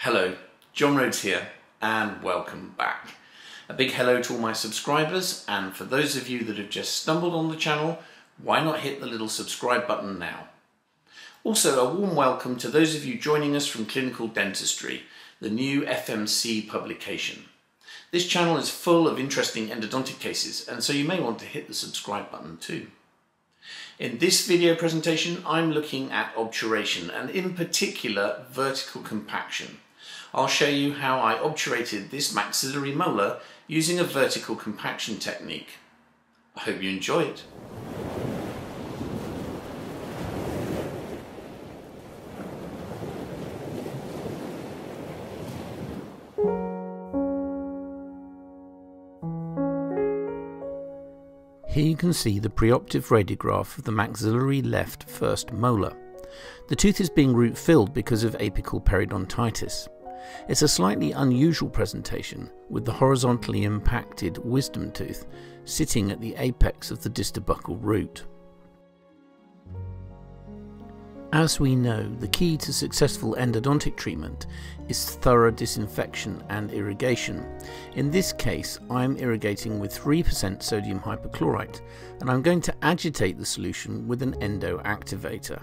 Hello, John Rhodes here, and welcome back. A big hello to all my subscribers, and for those of you that have just stumbled on the channel, why not hit the little subscribe button now? Also, a warm welcome to those of you joining us from Clinical Dentistry, the new FMC publication. This channel is full of interesting endodontic cases, and so you may want to hit the subscribe button too. In this video presentation, I'm looking at obturation, and in particular, vertical compaction. I'll show you how I obturated this maxillary molar using a vertical compaction technique. I hope you enjoy it. Here you can see the preoptive radiograph of the maxillary left first molar. The tooth is being root filled because of apical periodontitis. It's a slightly unusual presentation, with the horizontally impacted wisdom tooth sitting at the apex of the distobuccal root. As we know, the key to successful endodontic treatment is thorough disinfection and irrigation. In this case, I'm irrigating with 3% sodium hypochlorite, and I'm going to agitate the solution with an endo activator.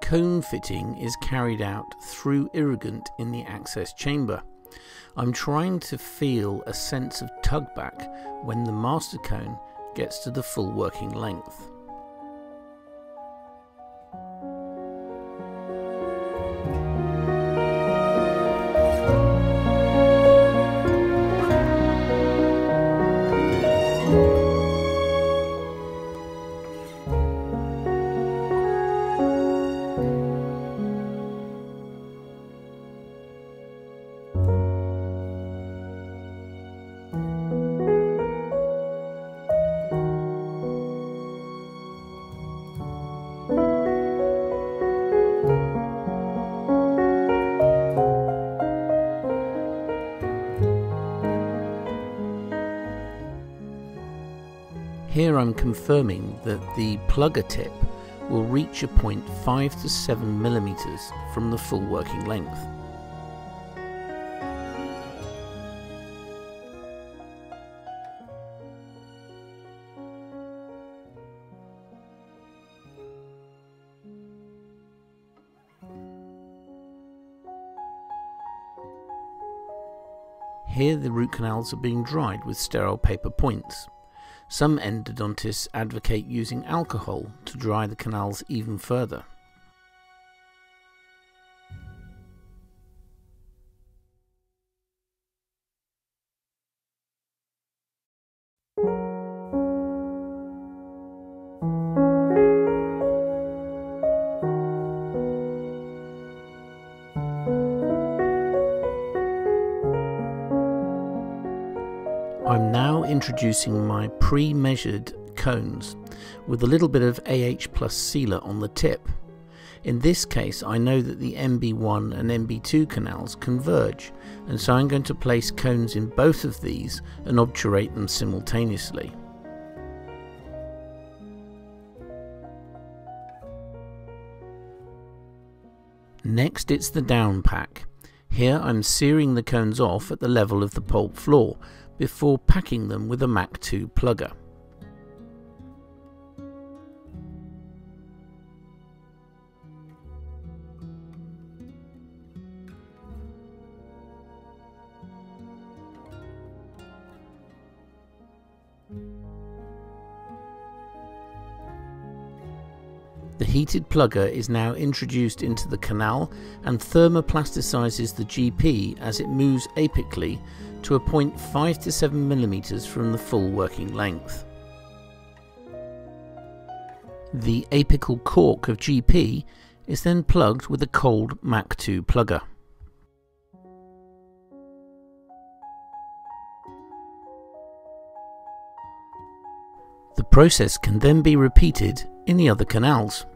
Cone fitting is carried out through irrigant in the access chamber. I'm trying to feel a sense of tug back when the master cone gets to the full working length. Here I'm confirming that the plugger tip will reach a point 5 to 7 millimeters from the full working length. Here the root canals are being dried with sterile paper points. Some endodontists advocate using alcohol to dry the canals even further. I'm now introducing my pre-measured cones with a little bit of AH+ sealer on the tip. In this case, I know that the MB1 and MB2 canals converge, and so I'm going to place cones in both of these and obturate them simultaneously. Next, it's the down pack. Here I'm searing the cones off at the level of the pulp floor, before packing them with a Mach 2 plugger. The heated plugger is now introduced into the canal and thermoplasticizes the GP as it moves apically to a point 5 to 7 millimeters from the full working length. The apical cork of GP is then plugged with a cold Mach 2 plugger. The process can then be repeated in the other canals.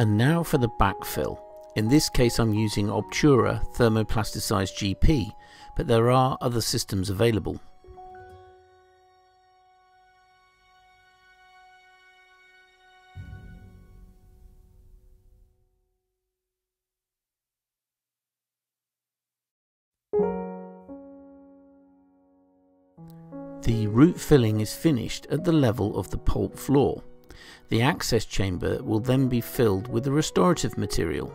And now for the backfill. In this case I'm using Obtura thermoplasticized GP, but there are other systems available. The root filling is finished at the level of the pulp floor. The access chamber will then be filled with a restorative material.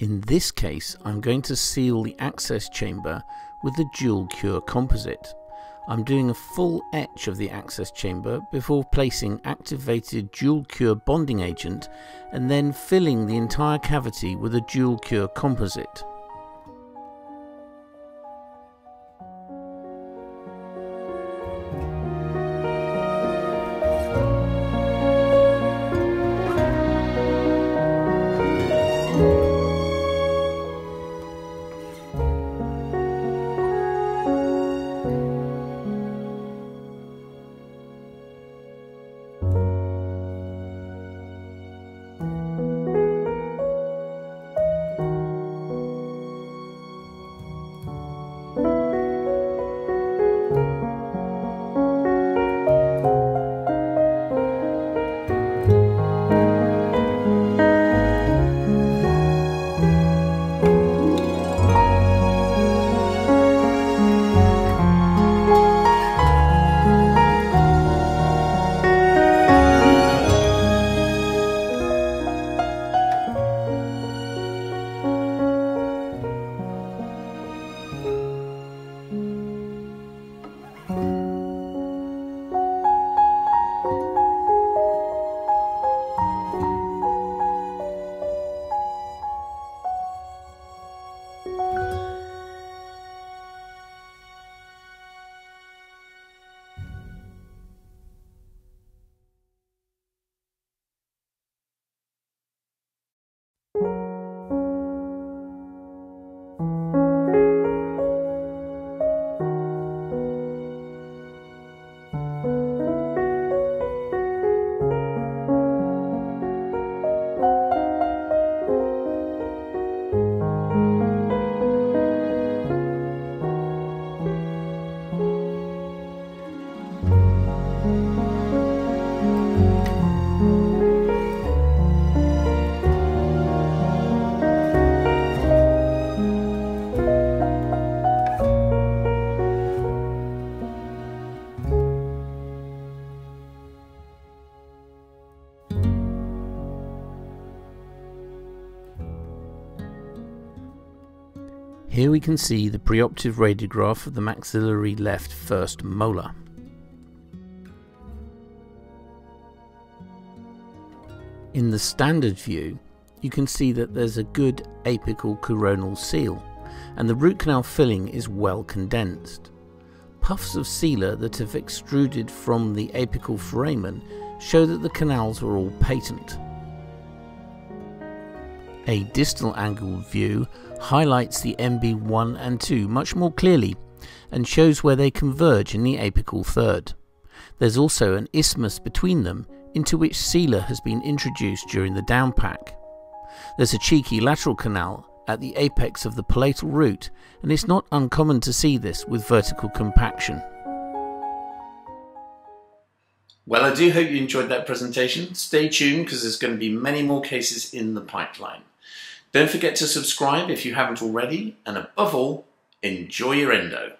In this case, I'm going to seal the access chamber with the dual cure composite. I'm doing a full etch of the access chamber before placing activated dual cure bonding agent and then filling the entire cavity with a dual cure composite. Here we can see the preoperative radiograph of the maxillary left first molar. In the standard view, you can see that there's a good apical coronal seal, and the root canal filling is well condensed. Puffs of cilia that have extruded from the apical foramen show that the canals are all patent. A distal angled view highlights the MB1 and 2 much more clearly and shows where they converge in the apical third. There's also an isthmus between them into which cilia has been introduced during the downpack. There's a cheeky lateral canal at the apex of the palatal root, and it's not uncommon to see this with vertical compaction. Well, I do hope you enjoyed that presentation. Stay tuned because there's going to be many more cases in the pipeline. Don't forget to subscribe if you haven't already, and above all, enjoy your endo.